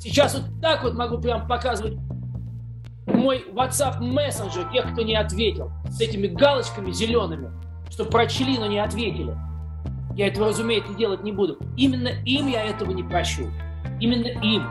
Сейчас вот так вот могу прям показывать мой WhatsApp мессенджер, тех, кто не ответил, с этими галочками зелеными, что прочли, но не ответили. Я этого, разумеется, делать не буду. Именно им я этого не прощу. Именно им.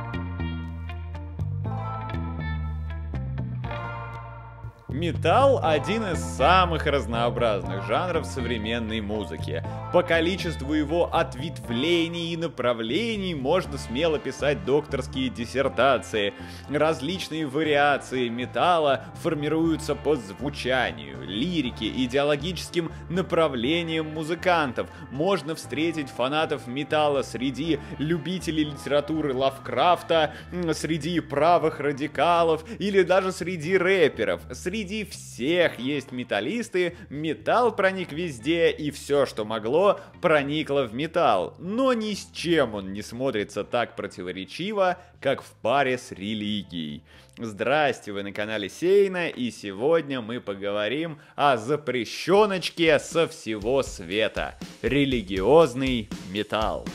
Металл – один из самых разнообразных жанров современной музыки. По количеству его ответвлений и направлений можно смело писать докторские диссертации. Различные вариации металла формируются по звучанию, лирике, идеологическим направлениям музыкантов. Можно встретить фанатов металла среди любителей литературы Лавкрафта, среди правых радикалов или даже среди рэперов. Среди всех есть металлисты, металл проник везде, и все, что могло, проникло в металл. Но ни с чем он не смотрится так противоречиво, как в паре с религией. Здрасте, вы на канале СЕИНа, и сегодня мы поговорим о запрещеночке со всего света. Религиозный металл.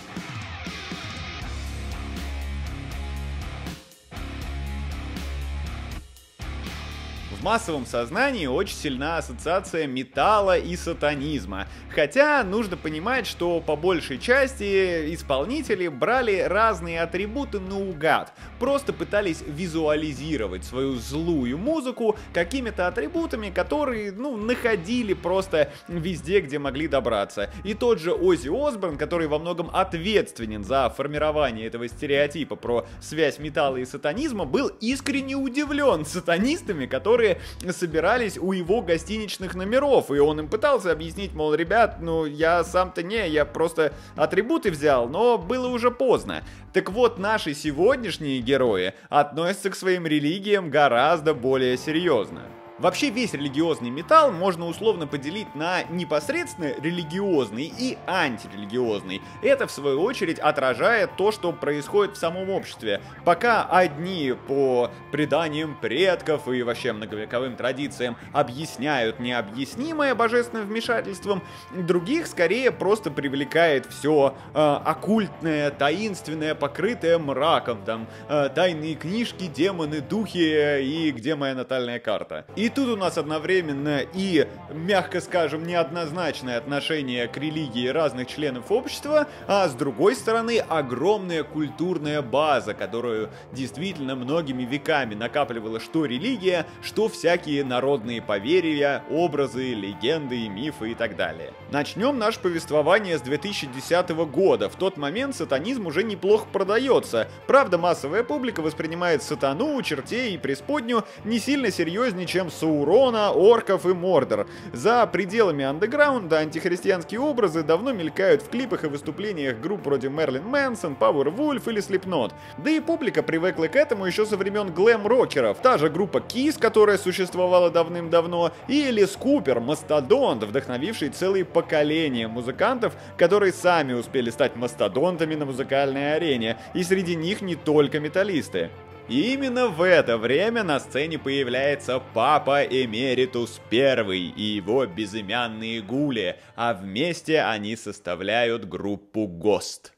В массовом сознании очень сильна ассоциация металла и сатанизма. Хотя нужно понимать, что по большей части исполнители брали разные атрибуты наугад. Просто пытались визуализировать свою злую музыку какими-то атрибутами, которые, находили просто везде, где могли добраться. И тот же Оззи Осборн, который во многом ответственен за формирование этого стереотипа про связь металла и сатанизма, был искренне удивлен сатанистами, которые собирались у его гостиничных номеров, и он им пытался объяснить, мол, ребят, я сам-то не, я просто атрибуты взял, но было уже поздно. Так вот, наши сегодняшние герои относятся к своим религиям гораздо более серьезно. Вообще весь религиозный металл можно условно поделить на непосредственно религиозный и антирелигиозный. Это в свою очередь отражает то, что происходит в самом обществе. Пока одни по преданиям предков и вообще многовековым традициям объясняют необъяснимое божественным вмешательством, других скорее просто привлекает все оккультное, таинственное, покрытое мраком. Там тайные книжки, демоны, духи и где моя натальная карта. И тут у нас одновременно и, мягко скажем, неоднозначное отношение к религии разных членов общества, а с другой стороны огромная культурная база, которую действительно многими веками накапливала что религия, что всякие народные поверья, образы, легенды и мифы и так далее. Начнем наше повествование с 2010 года. В тот момент сатанизм уже неплохо продается. Правда, массовая публика воспринимает сатану, чертей и преисподню не сильно серьезнее, чем Саурона, орков и Мордор. За пределами андеграунда антихристианские образы давно мелькают в клипах и выступлениях групп вроде Marilyn Manson, Power Wolf или Slipknot. Да и публика привыкла к этому еще со времен глэм-рокеров. Та же группа Kiss, которая существовала давным-давно, или Скупер, Мастодонт, вдохновивший целые поколения музыкантов, которые сами успели стать мастодонтами на музыкальной арене. И среди них не только металлисты. И именно в это время на сцене появляется Папа Эмеритус I и его безымянные гули, а вместе они составляют группу Ghost.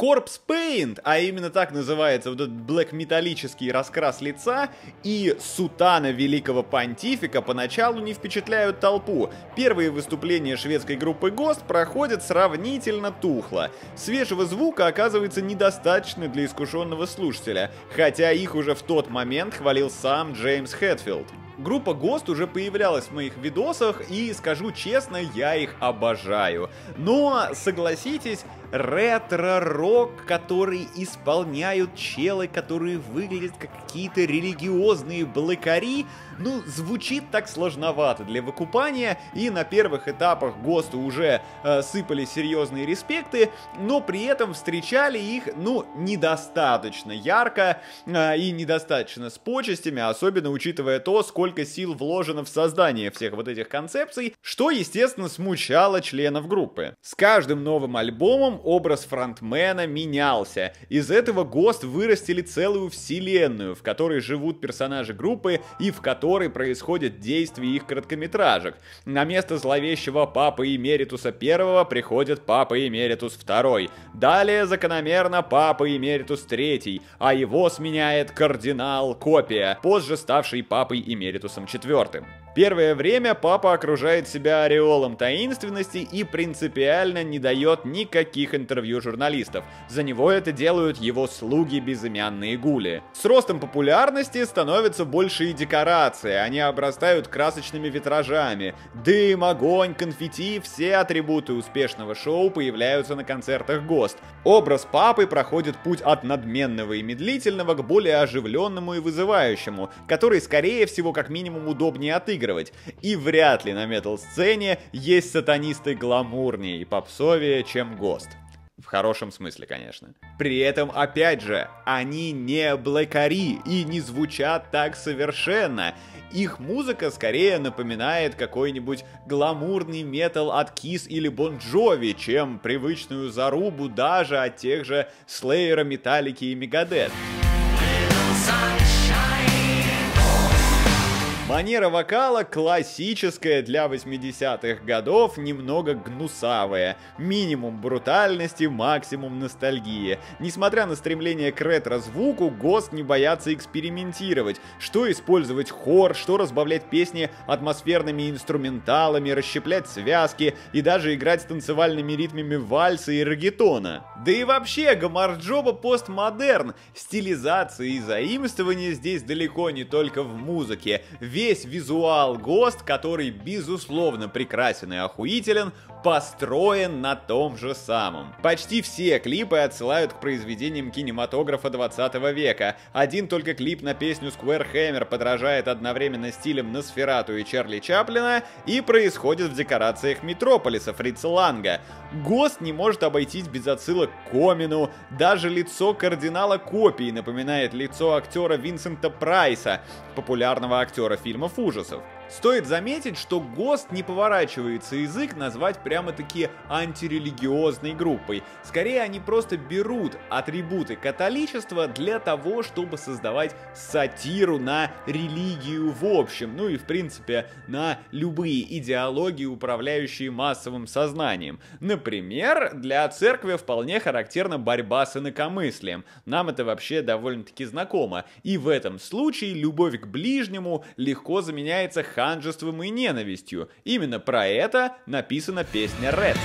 Corpse Paint, а именно так называется вот этот блэк-металлический раскрас лица, и сутана великого понтифика поначалу не впечатляют толпу. Первые выступления шведской группы Ghost проходят сравнительно тухло. Свежего звука оказывается недостаточно для искушенного слушателя, хотя их уже в тот момент хвалил сам Джеймс Хэтфилд. Группа Ghost уже появлялась в моих видосах, и, скажу честно, я их обожаю. Но, согласитесь, ретро-рок, который исполняют челы, которые выглядят как какие-то религиозные блэкари, звучит так сложновато для выкупания, и на первых этапах Ghost уже сыпали серьезные респекты, но при этом встречали их, недостаточно ярко и недостаточно с почестями, особенно учитывая то, сколько сил вложено в создание всех вот этих концепций, что, естественно, смущало членов группы. С каждым новым альбомом потом образ фронтмена менялся. Из этого Ghost вырастили целую вселенную, в которой живут персонажи группы и в которой происходят действия их короткометражек. На место зловещего Папы Эмеритуса I приходит Папа Эмеритус II. Далее закономерно Папа Эмеритус III, а его сменяет кардинал Копия, позже ставший Папой Эмеритусом IV. Первое время папа окружает себя ореолом таинственности и принципиально не дает никаких интервью журналистов. За него это делают его слуги безымянные гули. С ростом популярности становятся больше и декорации, они обрастают красочными витражами. Дым, огонь, конфетти — все атрибуты успешного шоу появляются на концертах Ghost. Образ папы проходит путь от надменного и медлительного к более оживленному и вызывающему, который, скорее всего, как минимум удобнее отыгрывать. И вряд ли на метал-сцене есть сатанисты гламурнее и попсовее, чем Ghost. В хорошем смысле, конечно. При этом, опять же, они не блэкари и не звучат так совершенно. Их музыка скорее напоминает какой-нибудь гламурный метал от Kiss или Bon Jovi, чем привычную зарубу даже от тех же Slayer, Metallica и Megadeth. Манера вокала классическая для 80-х годов, немного гнусавая. Минимум брутальности, максимум ностальгии. Несмотря на стремление к ретро-звуку, Ghost не боятся экспериментировать. Что использовать хор, что разбавлять песни атмосферными инструменталами, расщеплять связки и даже играть с танцевальными ритмами вальса и регетона. Да и вообще, гамарджоба постмодерн. Стилизация и заимствование здесь далеко не только в музыке. Весь визуал Ghost, который, безусловно, прекрасен и охуителен, построен на том же самом. Почти все клипы отсылают к произведениям кинематографа 20 века. Один только клип на песню Square Hammer подражает одновременно стилям Носферату и Чарли Чаплина и происходит в декорациях Метрополиса Фрица. Ghost не может обойтись без отсылок к Комину. Даже лицо кардинала Копии напоминает лицо актера Винсента Прайса, популярного актера фильмов ужасов. Стоит заметить, что Ghost не поворачивается язык назвать прямо-таки антирелигиозной группой. Скорее, они просто берут атрибуты католичества для того, чтобы создавать сатиру на религию в общем, ну и в принципе на любые идеологии, управляющие массовым сознанием. Например, для церкви вполне характерна борьба с инакомыслием. Нам это вообще довольно-таки знакомо. И в этом случае любовь к ближнему легко заменяется ханжеством и ненавистью. Именно про это написана песня Red.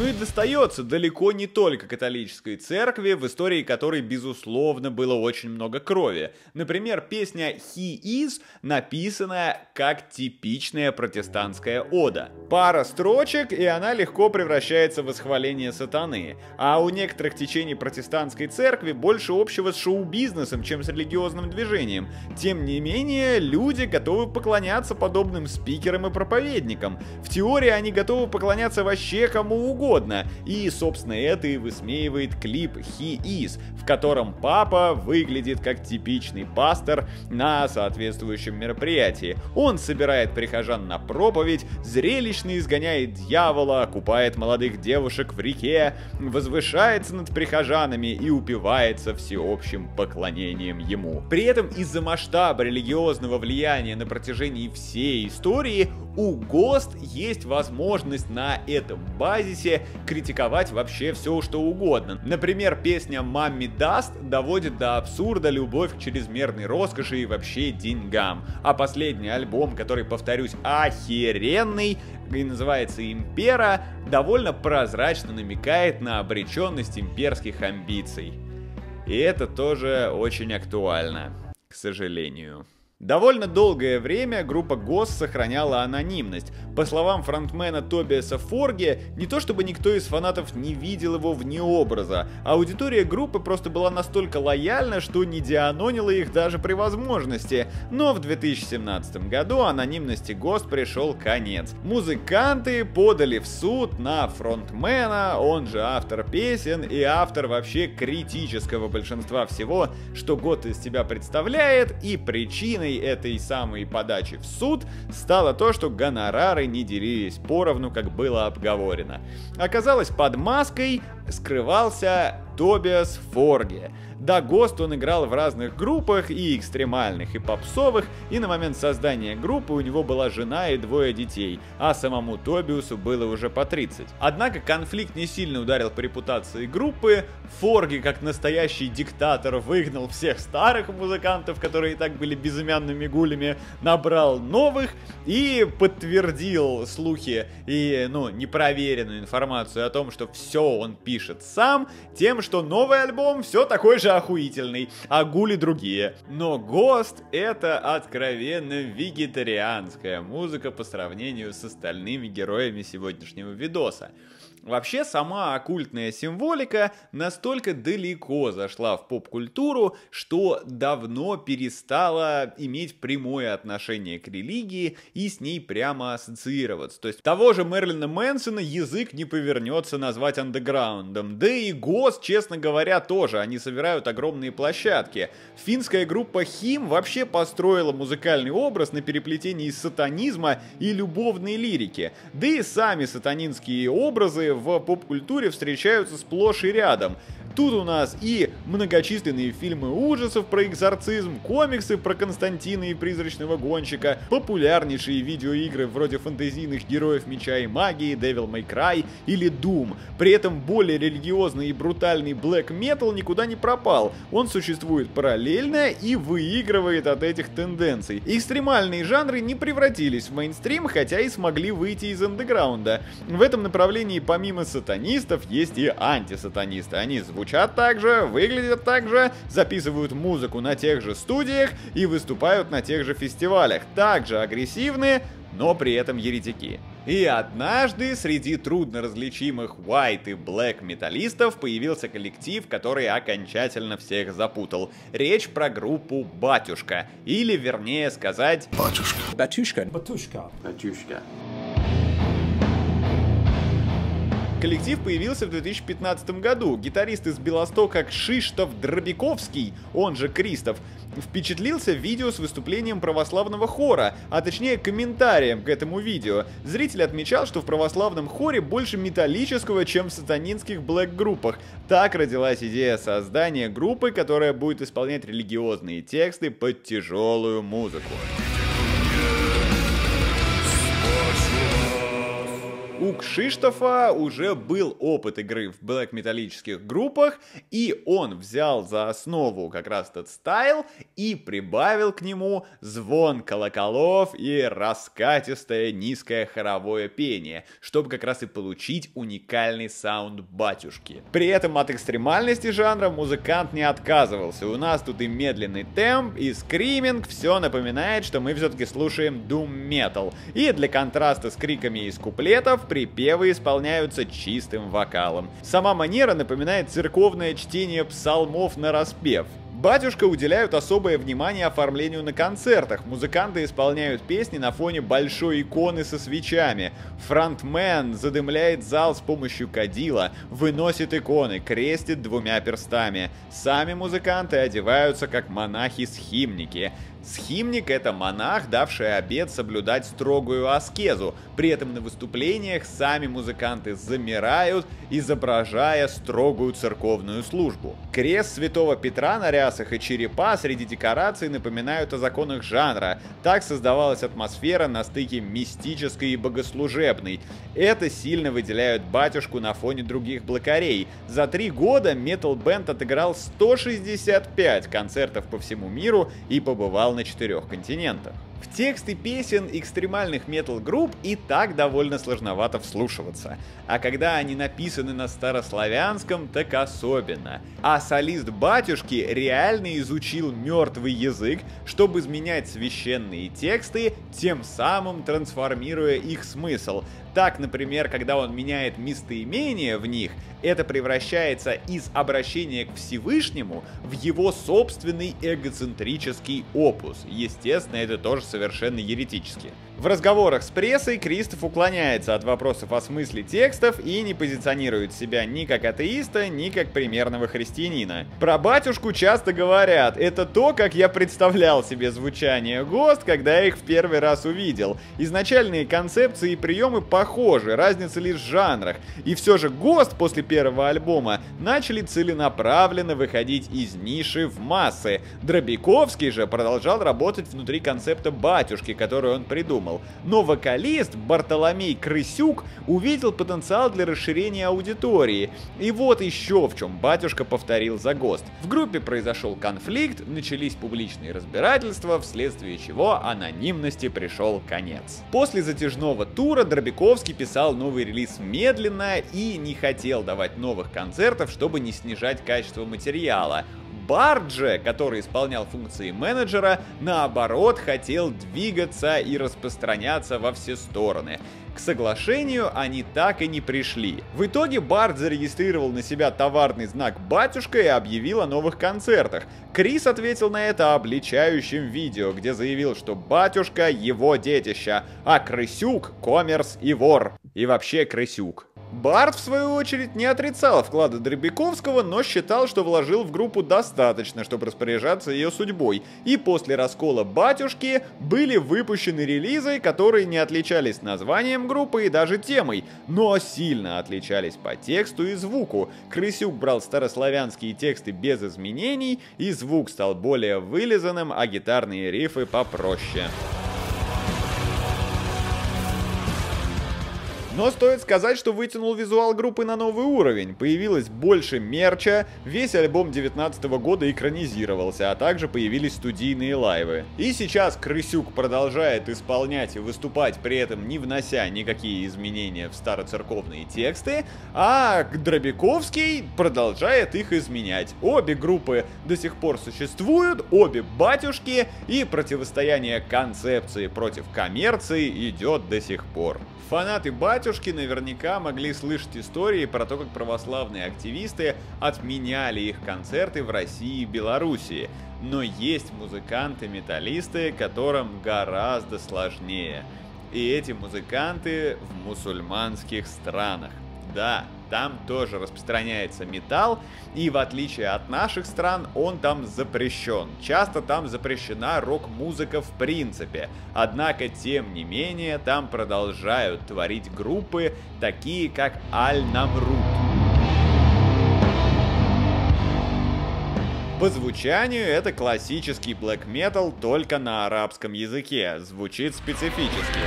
Ну и достается далеко не только католической церкви, в истории которой, безусловно, было очень много крови. Например, песня «He Is» написана как типичная протестантская ода. Пара строчек, и она легко превращается в восхваление сатаны. А у некоторых течений протестантской церкви больше общего с шоу-бизнесом, чем с религиозным движением. Тем не менее, люди готовы поклоняться подобным спикерам и проповедникам. В теории они готовы поклоняться вообще кому угодно. И, собственно, это и высмеивает клип «He Is», в котором папа выглядит как типичный пастор на соответствующем мероприятии. Он собирает прихожан на проповедь, зрелищно изгоняет дьявола, окупает молодых девушек в реке, возвышается над прихожанами и упивается всеобщим поклонением ему. При этом из-за масштаба религиозного влияния на протяжении всей истории у Ghost есть возможность на этом базисе критиковать вообще все, что угодно. Например, песня «Mommy Dust» доводит до абсурда любовь к чрезмерной роскоши и вообще деньгам. А последний альбом, который, повторюсь, охеренный, и называется «Импера», довольно прозрачно намекает на обреченность имперских амбиций. И это тоже очень актуально, к сожалению. Довольно долгое время группа Ghost сохраняла анонимность. По словам фронтмена Тобиаса Форге, не то чтобы никто из фанатов не видел его вне образа, аудитория группы просто была настолько лояльна, что не дианонила их даже при возможности. Но в 2017 году анонимности Ghost пришел конец. Музыканты подали в суд на фронтмена, он же автор песен и автор вообще критического большинства всего, что Ghost из себя представляет, и причины причиной этой самой подачи в суд стало то, что гонорары не делились поровну, как было обговорено. Оказалось, под маской скрывался Тобиас Форге. До Ghost он играл в разных группах, и экстремальных, и попсовых, и на момент создания группы у него была жена и 2 детей, а самому Тобиасу было уже по 30. Однако конфликт не сильно ударил по репутации группы, Форге, как настоящий диктатор, выгнал всех старых музыкантов, которые и так были безымянными гулями, набрал новых и подтвердил слухи и, непроверенную информацию о том, что все он пишет сам, тем, что новый альбом все такой же охуительный, а гули другие. Но Ghost — это откровенно вегетарианская музыка по сравнению с остальными героями сегодняшнего видоса. Вообще, сама оккультная символика настолько далеко зашла в поп-культуру, что давно перестала иметь прямое отношение к религии и с ней прямо ассоциироваться. То есть того же Мэрилина Мэнсона язык не повернется назвать андеграундом. Да и Ghost, честно говоря, тоже. Они собирают огромные площадки. Финская группа Хим вообще построила музыкальный образ на переплетении сатанизма и любовной лирики. Да и сами сатанинские образы в поп-культуре встречаются сплошь и рядом. Тут у нас и многочисленные фильмы ужасов про экзорцизм, комиксы про Константина и призрачного гонщика, популярнейшие видеоигры вроде фэнтезийных героев меча и магии, Devil May Cry или Doom. При этом более религиозный и брутальный black metal никуда не пропал. Он существует параллельно и выигрывает от этих тенденций. Экстремальные жанры не превратились в мейнстрим, хотя и смогли выйти из андеграунда. В этом направлении помимо сатанистов есть и антисатанисты. Они звучат так же, выглядят так же, записывают музыку на тех же студиях и выступают на тех же фестивалях. Также агрессивные, но при этом еретики. И однажды среди трудноразличимых white и black металлистов появился коллектив, который окончательно всех запутал. Речь про группу «Батюшка». Или, вернее сказать... Батюшка. Батюшка. Батюшка. Батюшка. Коллектив появился в 2015 году. Гитарист из Белостока Кшиштоф Драбиковский, он же Кристоф, впечатлился видео с выступлением православного хора, а точнее комментарием к этому видео. Зритель отмечал, что в православном хоре больше металлического, чем в сатанинских блэк-группах. Так родилась идея создания группы, которая будет исполнять религиозные тексты под тяжелую музыку. У Кшиштофа уже был опыт игры в блэк-металлических группах, и он взял за основу как раз этот стайл и прибавил к нему звон колоколов и раскатистое низкое хоровое пение, чтобы как раз и получить уникальный саунд «Батюшки». При этом от экстремальности жанра музыкант не отказывался. У нас тут и медленный темп, и скриминг, все напоминает, что мы все-таки слушаем doom-метал. И для контраста с криками из куплетов припевы исполняются чистым вокалом. Сама манера напоминает церковное чтение псалмов нараспев. «Батюшка» уделяют особое внимание оформлению на концертах. Музыканты исполняют песни на фоне большой иконы со свечами. Фронтмен задымляет зал с помощью кадила, выносит иконы, крестит 2 перстами. Сами музыканты одеваются как монахи-схимники. Схимник — это монах, давший обет соблюдать строгую аскезу. При этом на выступлениях сами музыканты замирают, изображая строгую церковную службу. Крест Святого Петра на рясах и черепа среди декораций напоминают о законах жанра. Так создавалась атмосфера на стыке мистической и богослужебной. Это сильно выделяет «Батюшку» на фоне других блокарей. За 3 года метал-бенд отыграл 165 концертов по всему миру и побывал на 4 континентах. В тексты песен экстремальных метал-групп и так довольно сложновато вслушиваться. А когда они написаны на старославянском, так особенно. А солист «Батюшки» реально изучил мертвый язык, чтобы изменять священные тексты, тем самым трансформируя их смысл. Так, например, когда он меняет местоимения в них, это превращается из обращения к Всевышнему в его собственный эгоцентрический опус. Естественно, это тоже совершенно еретически. В разговорах с прессой Кристоф уклоняется от вопросов о смысле текстов и не позиционирует себя ни как атеиста, ни как примерного христианина. Про батюшку часто говорят: это то, как я представлял себе звучание Ghost, когда я их в первый раз увидел. Изначальные концепции и приемы похожи, разница лишь в жанрах. И все же Ghost после первого альбома начали целенаправленно выходить из ниши в массы. Драбиковский же продолжал работать внутри концепта батюшки, который он придумал. Но вокалист Бартоломей Крысюк увидел потенциал для расширения аудитории. И вот еще в чем батюшка повторил за Ghost. В группе произошел конфликт, начались публичные разбирательства, вследствие чего анонимности пришел конец. После затяжного тура Драбиковский писал новый релиз медленно и не хотел давать новых концертов, чтобы не снижать качество материала. Барт же, который исполнял функции менеджера, наоборот, хотел двигаться и распространяться во все стороны. К соглашению они так и не пришли. В итоге Барт зарегистрировал на себя товарный знак «Батюшка» и объявил о новых концертах. Крис ответил на это обличающим видео, где заявил, что «Батюшка» — его детище, а Крысюк — коммерс и вор. И вообще Крысюк. Барт, в свою очередь, не отрицал вклада Драбиковского, но считал, что вложил в группу достаточно, чтобы распоряжаться ее судьбой. И после раскола «Батюшки» были выпущены релизы, которые не отличались названием группы и даже темой, но сильно отличались по тексту и звуку. Крысюк брал старославянские тексты без изменений, и звук стал более вылизанным, а гитарные рифы попроще. Но стоит сказать, что вытянул визуал группы на новый уровень. Появилось больше мерча, весь альбом 2019 года экранизировался, а также появились студийные лайвы. И сейчас Крысюк продолжает исполнять и выступать, при этом не внося никакие изменения в староцерковные тексты, а Драбиковский продолжает их изменять. Обе группы до сих пор существуют, обе батюшки, и противостояние концепции против коммерции идет до сих пор. Фанаты батюшки наверняка могли слышать истории про то, как православные активисты отменяли их концерты в России и Белоруссии. Но есть музыканты-металлисты, которым гораздо сложнее. И эти музыканты в мусульманских странах. Да, там тоже распространяется металл, и в отличие от наших стран, он там запрещен. Часто там запрещена рок-музыка в принципе. Однако, тем не менее, там продолжают творить группы, такие как Al-Namrood. По звучанию это классический блэк-метал, только на арабском языке. Звучит специфически.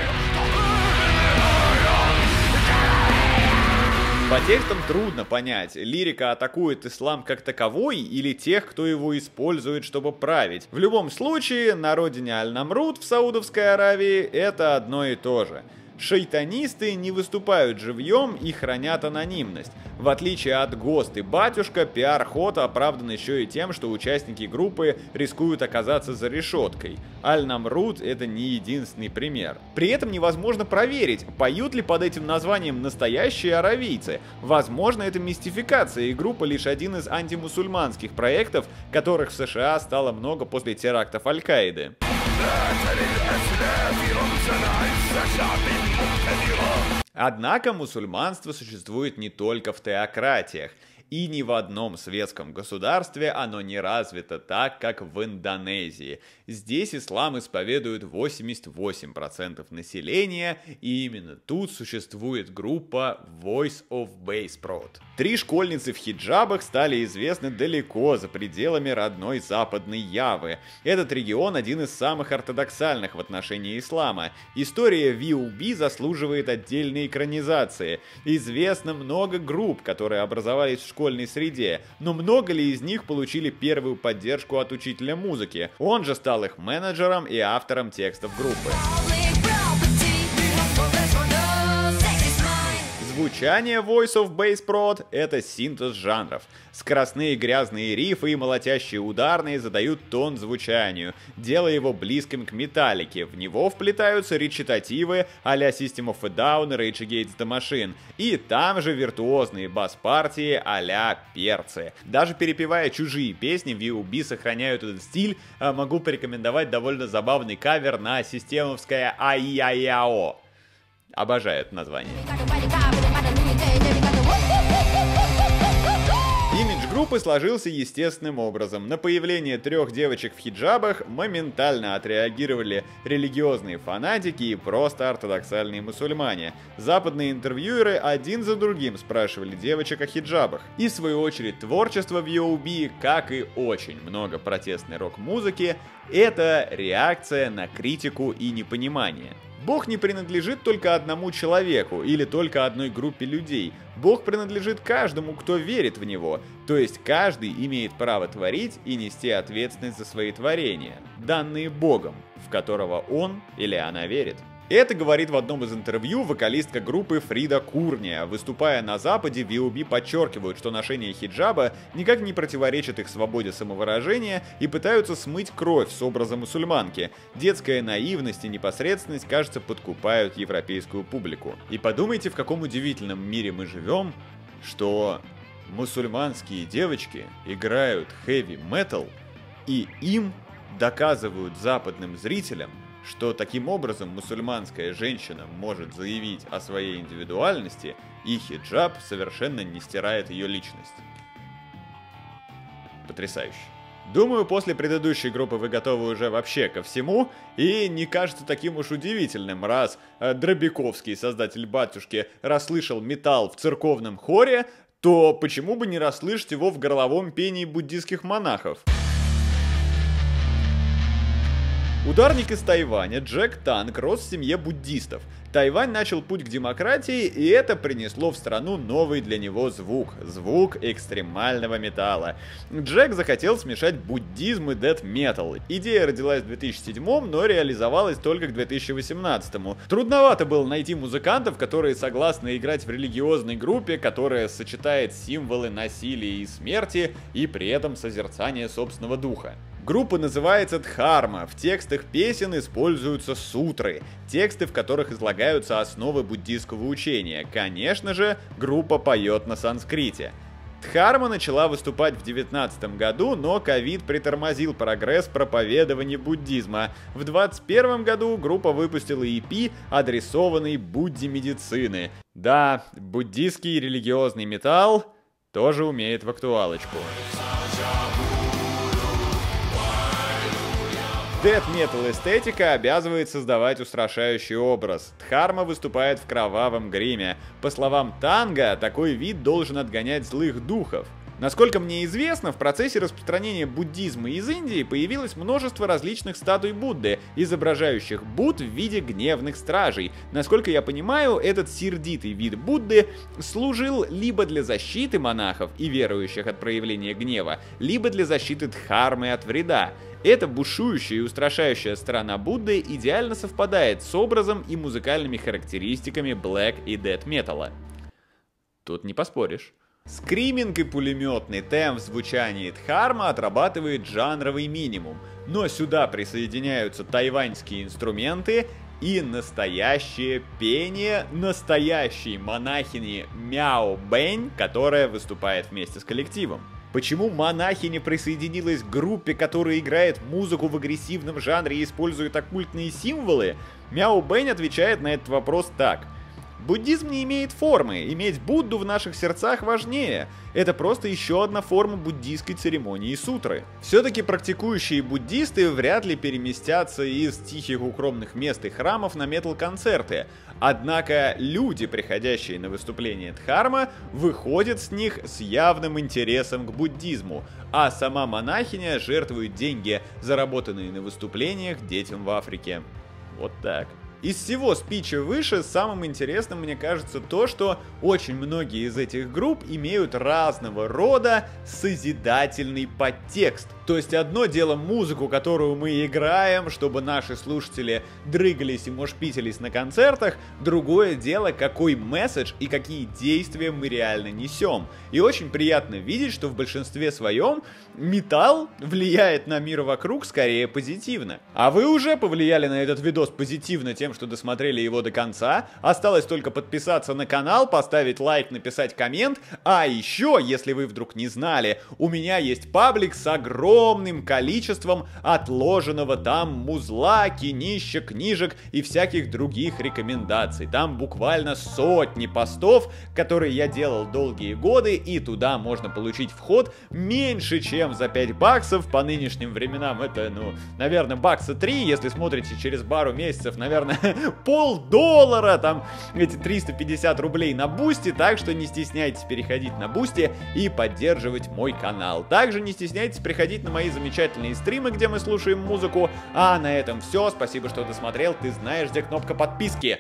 По текстам трудно понять, лирика атакует ислам как таковой или тех, кто его использует, чтобы править. В любом случае, на родине Аль-Намруд в Саудовской Аравии это одно и то же. Шайтанисты не выступают живьем и хранят анонимность. В отличие от Ghost и Батюшка, пиар-ход оправдан еще и тем, что участники группы рискуют оказаться за решеткой. Аль-Намруд — это не единственный пример. При этом невозможно проверить, поют ли под этим названием настоящие аравийцы. Возможно, это мистификация, и группа лишь один из антимусульманских проектов, которых в США стало много после терактов Аль-Каиды. Однако мусульманство существует не только в теократиях, и ни в одном светском государстве оно не развито так, как в Индонезии. Здесь ислам исповедует 88% населения, и именно тут существует группа Voice of Baceprot. Три школьницы в хиджабах стали известны далеко за пределами родной западной Явы. Этот регион один из самых ортодоксальных в отношении ислама. История VOB заслуживает отдельной экранизации. Известно много групп, которые образовались в школе, среде, но много ли из них получили первую поддержку от учителя музыки? Он же стал их менеджером и автором текстов группы. звучание Voice of Baceprot — это синтез жанров. Скоростные грязные рифы и молотящие ударные задают тон звучанию, делая его близким к металлике. В него вплетаются речитативы а-ля System of a Down и Rage Against the Machine, и там же виртуозные бас-партии а-ля перцы. Даже перепевая чужие песни, VOB сохраняют этот стиль. Могу порекомендовать довольно забавный кавер на системовское «Ай-яй-яо». Обожают название. Имидж группы сложился естественным образом. На появление трех девочек в хиджабах моментально отреагировали религиозные фанатики и просто ортодоксальные мусульмане. Западные интервьюеры один за другим спрашивали девочек о хиджабах. И в свою очередь творчество в VOB, как и очень много протестной рок-музыки, это реакция на критику и непонимание. Бог не принадлежит только одному человеку или только одной группе людей. Бог принадлежит каждому, кто верит в него. То есть каждый имеет право творить и нести ответственность за свои творения, данные Богом, в которого он или она верит. Это говорит в одном из интервью вокалистка группы Фрида Курния. Выступая на Западе, VOB подчеркивают, что ношение хиджаба никак не противоречит их свободе самовыражения и пытаются смыть кровь с образа мусульманки. Детская наивность и непосредственность, кажется, подкупают европейскую публику. И подумайте, в каком удивительном мире мы живем, что мусульманские девочки играют хэви-метал и им доказывают западным зрителям, что таким образом мусульманская женщина может заявить о своей индивидуальности, и хиджаб совершенно не стирает ее личность. Потрясающе. Думаю, после предыдущей группы вы готовы уже вообще ко всему, и не кажется таким уж удивительным, раз Драбиковский, создатель «Батюшки», расслышал металл в церковном хоре, то почему бы не расслышать его в горловом пении буддийских монахов? Ударник из Тайваня Джек Танк рос в семье буддистов. Тайвань начал путь к демократии, и это принесло в страну новый для него звук – звук экстремального металла. Джек захотел смешать буддизм и дэт-метал. Идея родилась в 2007-м, но реализовалась только к 2018-му. Трудновато было найти музыкантов, которые согласны играть в религиозной группе, которая сочетает символы насилия и смерти, и при этом созерцание собственного духа. Группа называется «Дхарма». В текстах песен используются сутры, тексты, в которых излагаются основы буддийского учения. Конечно же, группа поет на санскрите. Дхарма начала выступать в 2019 году, но ковид притормозил прогресс проповедования буддизма. В 2021 году группа выпустила EP, адресованный Будде медицины. Да, буддийский религиозный металл тоже умеет в актуалочку. Дэт-метал эстетика обязывает создавать устрашающий образ. Дхарма выступает в кровавом гриме. По словам Танга, такой вид должен отгонять злых духов. Насколько мне известно, в процессе распространения буддизма из Индии появилось множество различных статуй Будды, изображающих Будд в виде гневных стражей. Насколько я понимаю, этот сердитый вид Будды служил либо для защиты монахов и верующих от проявления гнева, либо для защиты Дхармы от вреда. Эта бушующая и устрашающая сторона Будды идеально совпадает с образом и музыкальными характеристиками блэк и дэт-металла. Тут не поспоришь. Скриминг и пулеметный темп в звучании Дхарма отрабатывает жанровый минимум, но сюда присоединяются тайваньские инструменты и настоящее пение настоящей монахини Мяо Бэнь, которая выступает вместе с коллективом. Почему монахиня присоединилась к группе, которая играет музыку в агрессивном жанре и использует оккультные символы? Мяо Бэнь отвечает на этот вопрос так. Буддизм не имеет формы, иметь Будду в наших сердцах важнее. Это просто еще одна форма буддийской церемонии сутры. Все-таки практикующие буддисты вряд ли переместятся из тихих укромных мест и храмов на метал-концерты. Однако люди, приходящие на выступление Дхарма, выходят с них с явным интересом к буддизму, а сама монахиня жертвует деньги, заработанные на выступлениях, детям в Африке. Вот так. Из всего спича выше самым интересным, мне кажется, то, что очень многие из этих групп имеют разного рода созидательный подтекст. То есть одно дело музыку, которую мы играем, чтобы наши слушатели дрыгались и мошпителись на концертах, другое дело, какой месседж и какие действия мы реально несем. И очень приятно видеть, что в большинстве своем металл влияет на мир вокруг скорее позитивно. А вы уже повлияли на этот видос позитивно тем, что досмотрели его до конца. Осталось только подписаться на канал, поставить лайк, написать коммент. А еще, если вы вдруг не знали, у меня есть паблик с огромным количеством отложенного там музла, кинища, книжек и всяких других рекомендаций. Там буквально сотни постов, которые я делал долгие годы, и туда можно получить вход меньше, чем за 5 баксов. По нынешним временам это, ну, наверное, бакса 3. Если смотрите через пару месяцев, наверное, $0.50, там эти 350 рублей на Бусти. Так что не стесняйтесь переходить на Бусти и поддерживать мой канал. Также не стесняйтесь приходить на мои замечательные стримы, где мы слушаем музыку. А на этом все. Спасибо, что досмотрел. Ты знаешь, где кнопка подписки.